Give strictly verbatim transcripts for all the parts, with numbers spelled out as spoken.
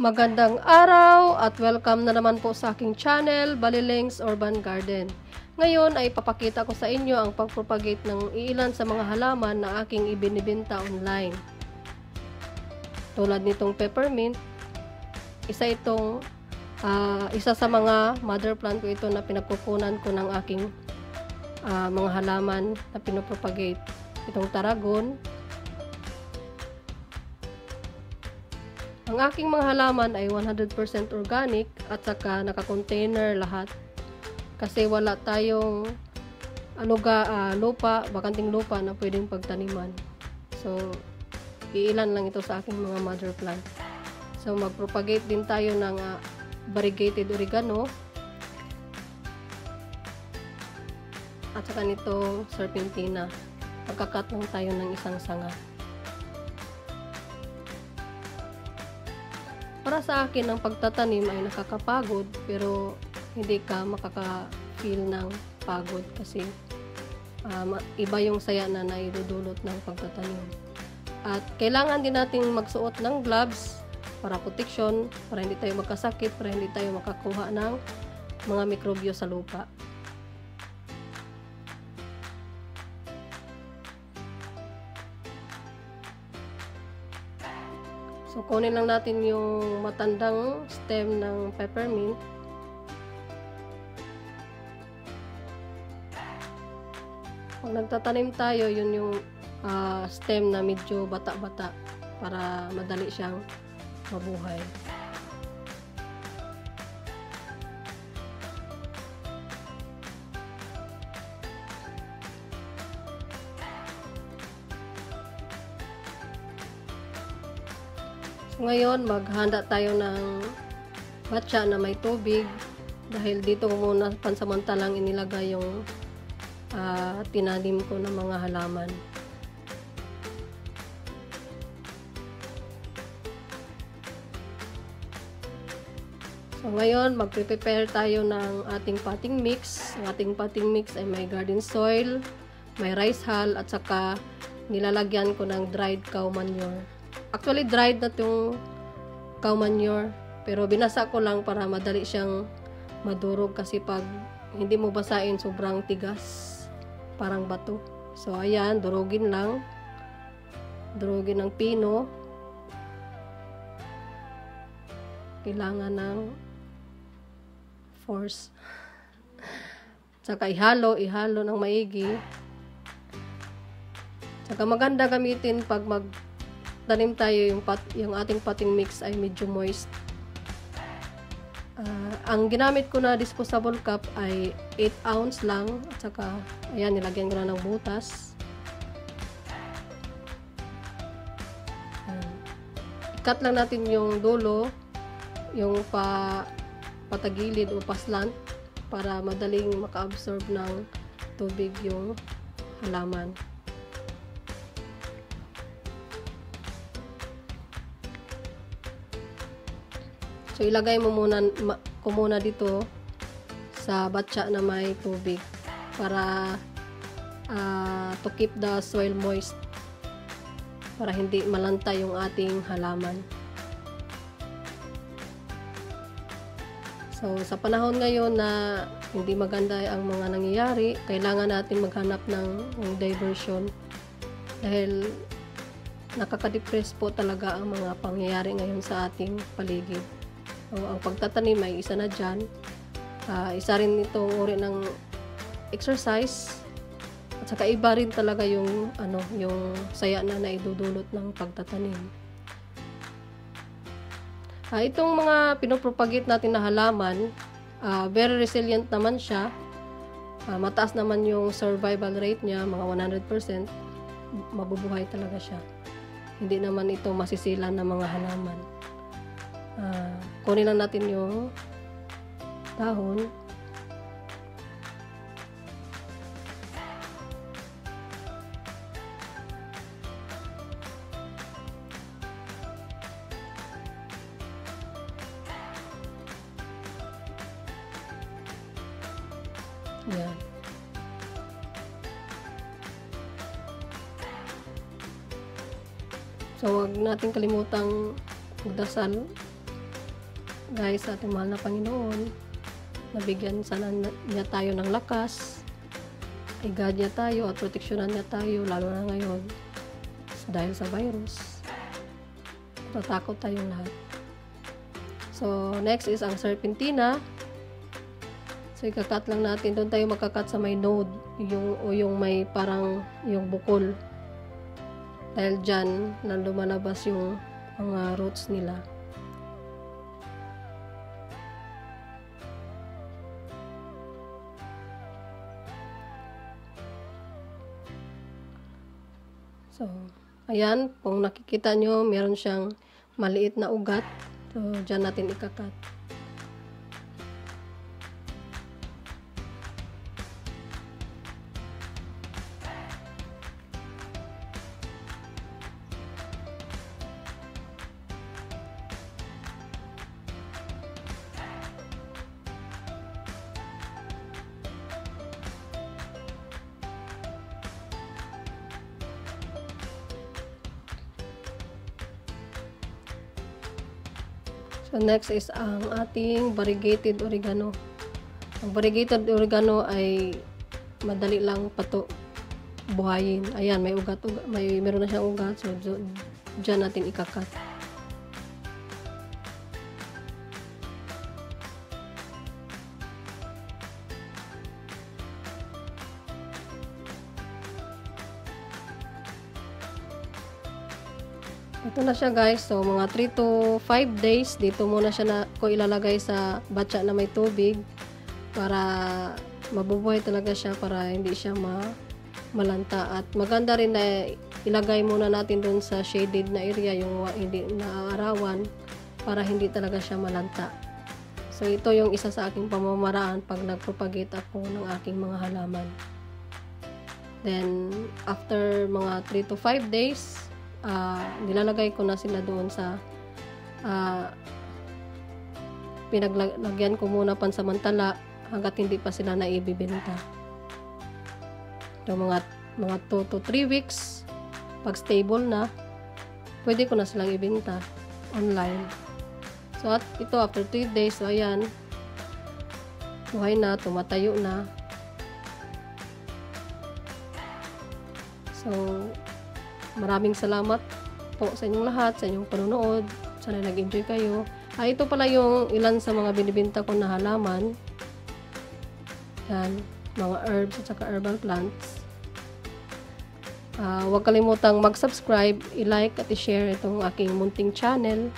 Magandang araw at welcome na naman po sa aking channel, Baleleng's Urban Garden. Ngayon ay papakita ko sa inyo ang pagpropagate ng ilan sa mga halaman na aking ibinibenta online. Tulad nitong peppermint, isa itong uh, isa sa mga mother plant ko ito na pinagkukunan ko ng aking uh, mga halaman na pinopropagate. Itong tarragon. Ang aking mga halaman ay one hundred percent organic at saka naka-container lahat. Kasi wala tayong aluga, uh, lupa, bakanting lupa na pwedeng pagtaniman. So, iilan lang ito sa aking mga mother plant. So, magpropagate din tayo ng uh, variegated oregano. At saka nito, serpentina. Pagkakat lang tayo ng isang sanga. Para sa akin, ang pagtatanim ay nakakapagod pero hindi ka makaka-feel ng pagod kasi um, iba yung saya na naidudulot ng pagtatanim. At kailangan din nating magsuot ng gloves para protection, para hindi tayo magkasakit, para hindi tayo makakuha ng mga mikrobyo sa lupa. So, kunin lang natin yung matandang stem ng peppermint. Pag nagtatanim tayo, yun yung uh, stem na medyo bata-bata para madali siyang mabuhay. Ngayon, maghanda tayo ng batya na may tubig dahil dito muna pansamantalang inilagay yung uh, tinanim ko ng mga halaman. So ngayon, magpre-prepare tayo ng ating potting mix. Ang ating potting mix ay may garden soil, may rice hull at saka nilalagyan ko ng dried cow manure. Actually, dried na itong cow manure. Pero binasa ko lang para madali siyang madurog kasi pag hindi mo basain, sobrang tigas. Parang bato. So, ayan, durugin lang. Durugin ng pino. Kailangan ng force. Tsaka ihalo, ihalo ng maigi. Tsaka maganda gamitin pag mag tanim tayo yung, pot, yung ating potting mix ay medyo moist. Uh, ang ginamit ko na disposable cup ay eight ounce lang at saka ayan, nilagyan ko na ng butas. Uh, i-cut lang natin yung dulo, yung pa, patagilid o paslant para madaling maka-absorb ng tubig yung halaman. So, ilagay mo muna, ko muna dito sa batya na may tubig para uh, to keep the soil moist para hindi malanta yung ating halaman. So, sa panahon ngayon na hindi maganda ang mga nangyayari, kailangan natin maghanap ng diversion dahil nakaka-depress po talaga ang mga pangyayari ngayon sa ating paligid. So, ang pagtatanim ay isa na dyan. Uh, isa rin itong uri ng exercise. At saka iba rin talaga yung, ano, yung saya na naidudulot ng pagtatanim. Uh, itong mga pinopropagate natin na halaman, uh, very resilient naman siya. Uh, mataas naman yung survival rate niya, mga one hundred percent. Mabubuhay talaga siya. Hindi naman ito masisilan ng mga halaman. Uh, kunin lang natin yung dahon. Yan. So, wag natin kalimutang magdasal. guys, sa ating mahal na Panginoon. Nabigyan sana niya tayo ng lakas, igad niya tayo at proteksyonan niya tayo, lalo na ngayon dahil sa virus. Natakot tayong lahat. So next is ang serpentina. So ikakat lang natin, doon tayo magkakat sa may node, yung, o yung may parang yung bukol, dahil dyan na lumalabas yung mga roots nila. So, ayan, kung nakikita nyo, meron siyang maliit na ugat. So, dyan natin ikakat. So next is ang ating variegated oregano. Ang variegated oregano ay madali lang pato buhayin. Ayan, may ugat, ugat may meron na siyang ugat, so diyan natin ikakat. Ito na siya guys, so mga three to five days dito muna siya na ko ilalagay sa batya na may tubig para mabubuhay talaga siya, para hindi siya ma malanta. At maganda rin na ilagay muna natin doon sa shaded na area, yung hindi naaarawan, para hindi talaga siya malanta. So ito yung isa sa aking pamamaraan pag nagpropagate ako ng aking mga halaman. Then after mga three to five days, Uh, nilalagay ko na sila doon sa uh, pinaglagyan ko muna pansamantala hanggat hindi pa sila naibibenta. So, mga mga two to three weeks pag stable na, pwede ko na silang ibenta online. So at ito after three days, so ayan, buhay na, tumatayo na. So maraming salamat po sa inyong lahat, sa inyong panunood. Sana nag-enjoy kayo. Ah, ito pala yung ilan sa mga binibinta ko na halaman. Yan, mga herbs at saka herbal plants. Ah, huwag kalimutang mag-subscribe, i-like at i-share itong aking munting channel.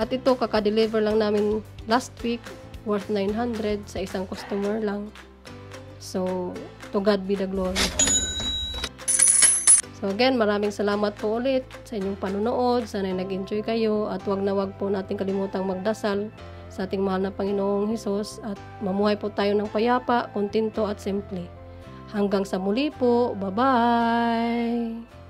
At ito, kaka-deliver lang namin last week, worth nine hundred sa isang customer lang. So, to God be the glory. So again, maraming salamat po ulit sa inyong panunood. Sana'y nag-enjoy kayo at huwag na huwag po natin kalimutang magdasal sa ating mahal na Panginoong Hesus at mamuhay po tayo ng payapa, kontento at simple. Hanggang sa muli po, bye-bye!